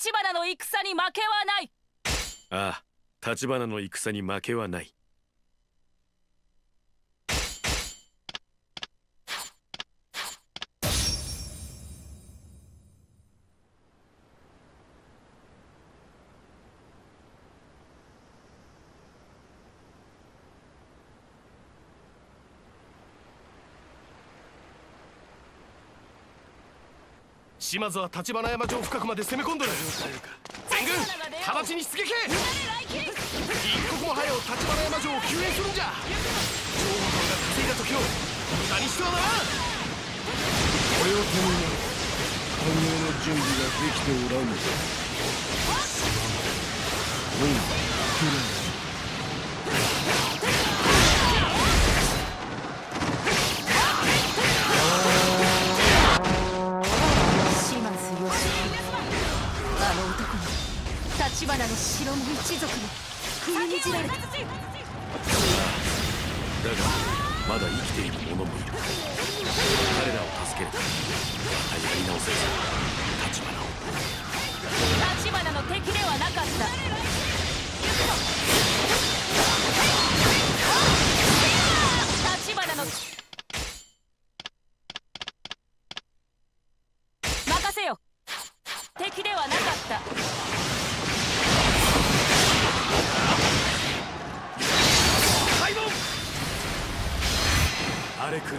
立花の戦に負けはない。ああ、立花の戦に負けはない。島津は立花山城深くまで攻め込んどる。全軍直ちに出撃。一刻も早う立花山城を救援するんじゃ。情報官が稼いだ時を無駄にしてはならん。これを手に入れ反応の準備ができておらんのだ。おい、来る。立花の城の一族に踏みにじられた。だがまだ生きている者もいる。彼らを助けるためまたやり直せる立花を。立花の敵ではなかった。立花の任せよ。敵ではなかった。荒れ狂おう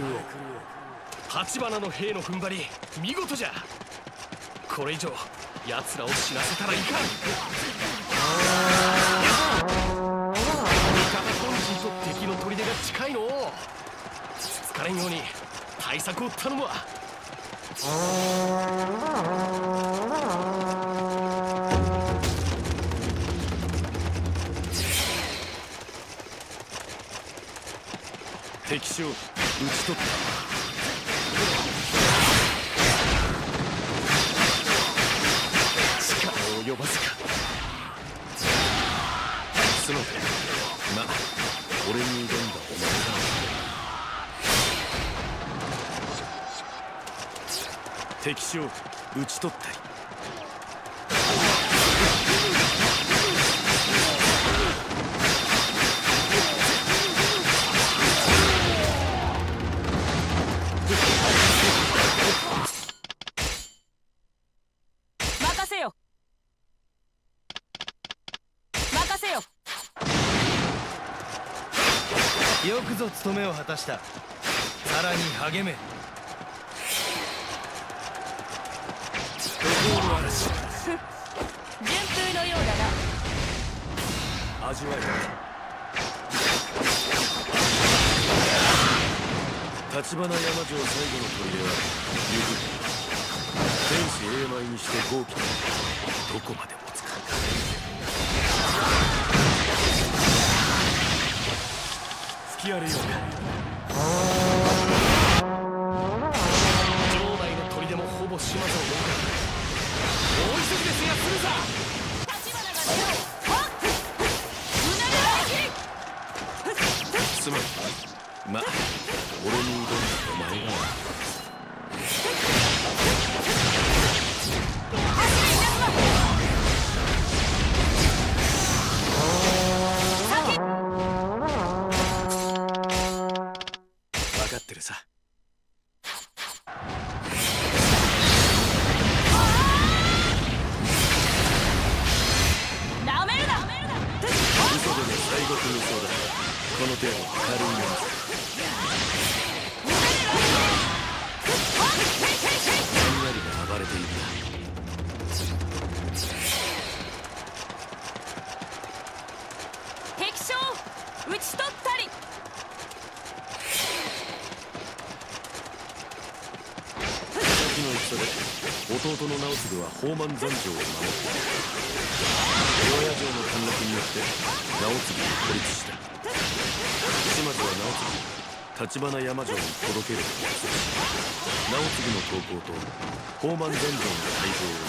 立花の兵の踏ん張り見事じゃ。これ以上奴らを死なせたらいかん。味方本陣と敵の砦が近いのう。つつかれんように対策を頼むわ。敵将討ち取った。力を及ばずか。すまん。まあ俺に挑んだお前だ。敵将討ち取ったり。よくぞ務めを果たした。さらに励め。怒涛の嵐順風のようだな。味わえた。立花山城最後の砦は天子栄米にして豪気だ。どこまで持つか。城内の砦もほぼ島津を追うから大急ぎで制圧するさ。すまん。まあ俺に挑んだお前が。この手を軽いのに雷が暴れている。敵将討ち取ったり。先の戦で弟の直次は宝満山城を守っている。両野城の陥落によって直次を孤立した。島津は直次立花山城に届けると約束し、直次の投降と宝満山城の解放を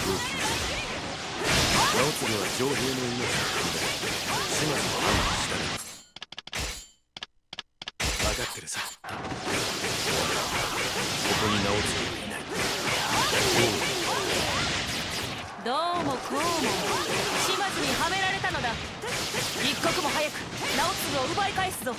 要求した。直次は城兵の命を取り出し、島津は安堵した。分かってるさ。ここに直次はいない。どうも始末にはめられたのだ。一刻も早く直次を奪い返すぞ。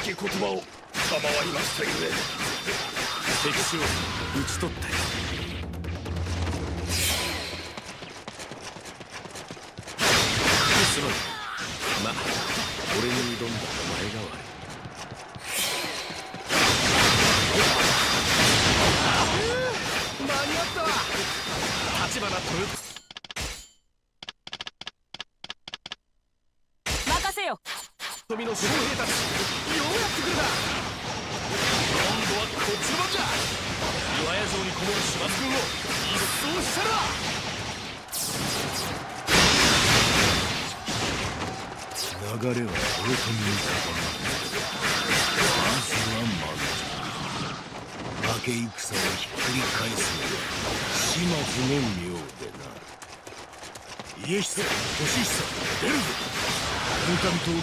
言葉を賜りましたゆえ、敵将を討ち取ったよ。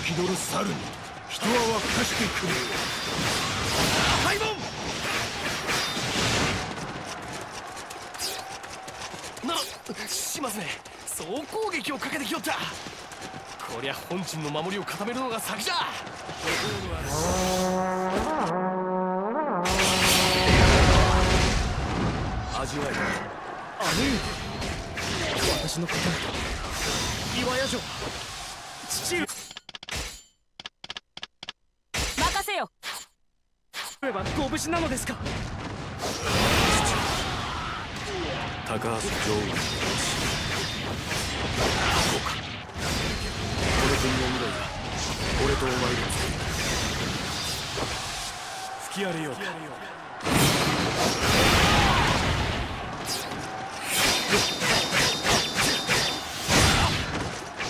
気取る猿に人は沸かしてくれよ。敗門な、しますね。総攻撃をかけてきよった。こりゃ本陣の守りを固めるのが先じゃ。味わえる。姉上、私のこと岩屋城父上ご無事なのですか。高橋上腕の死。この国の未来が俺とお前が付き合われようか。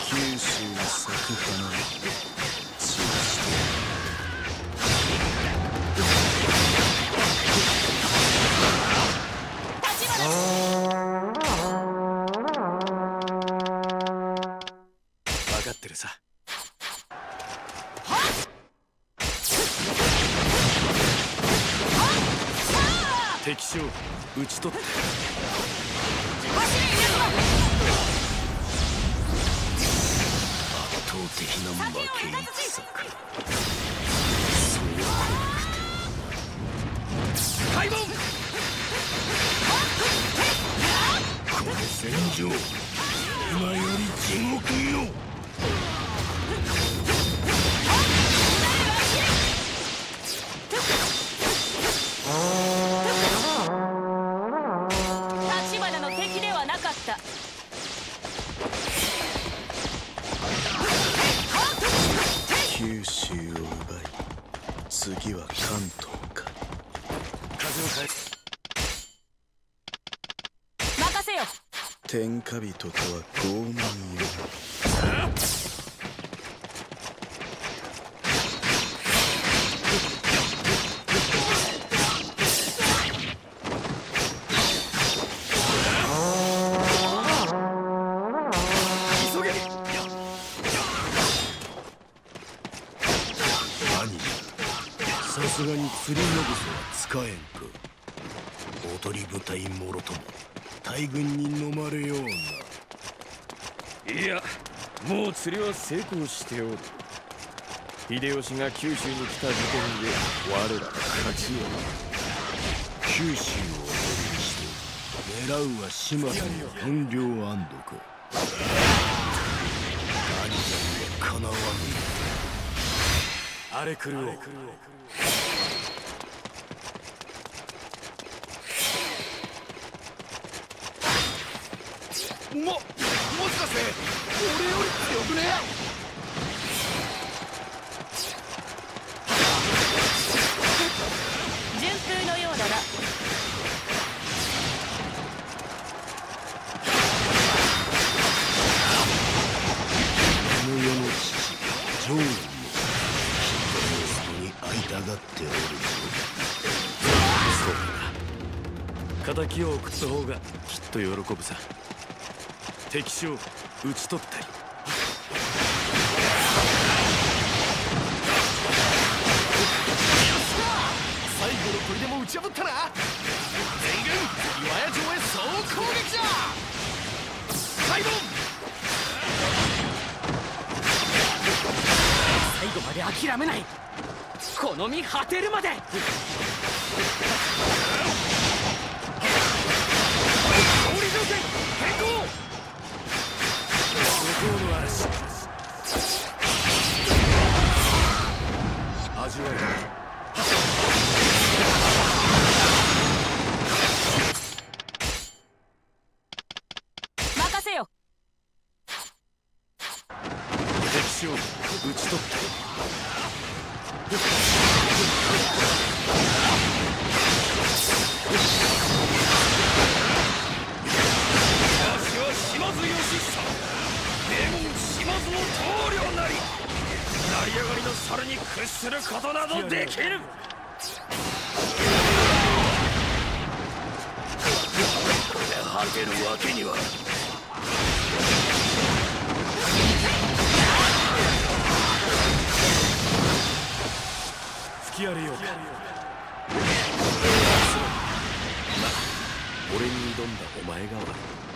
九州の先かな。打ち取った。圧倒的な負け戦か。そうはなくて開門。この戦場今より地獄よ。天下人とは傲慢よ。急げ。兄者、さすがに釣りのぐせは使えんか。おとり部隊もろとも大軍に飲まれような。いや、もう釣りは成功しておる。秀吉が九州に来た時点で我らが勝ちよ。九州を取りにして狙うは始末の4両安堵か。兄がかなわぬ。荒れ狂う。もしかして俺より強くねえ？敵を送った方がきっと喜ぶさ。敵将を討ち取ったり。最後の砦も打ち破ったな。全軍岩屋城へ総攻撃じゃ。サイド最後まで諦めない。この身果てるまで。味わえる。俺に挑んだお前が悪い。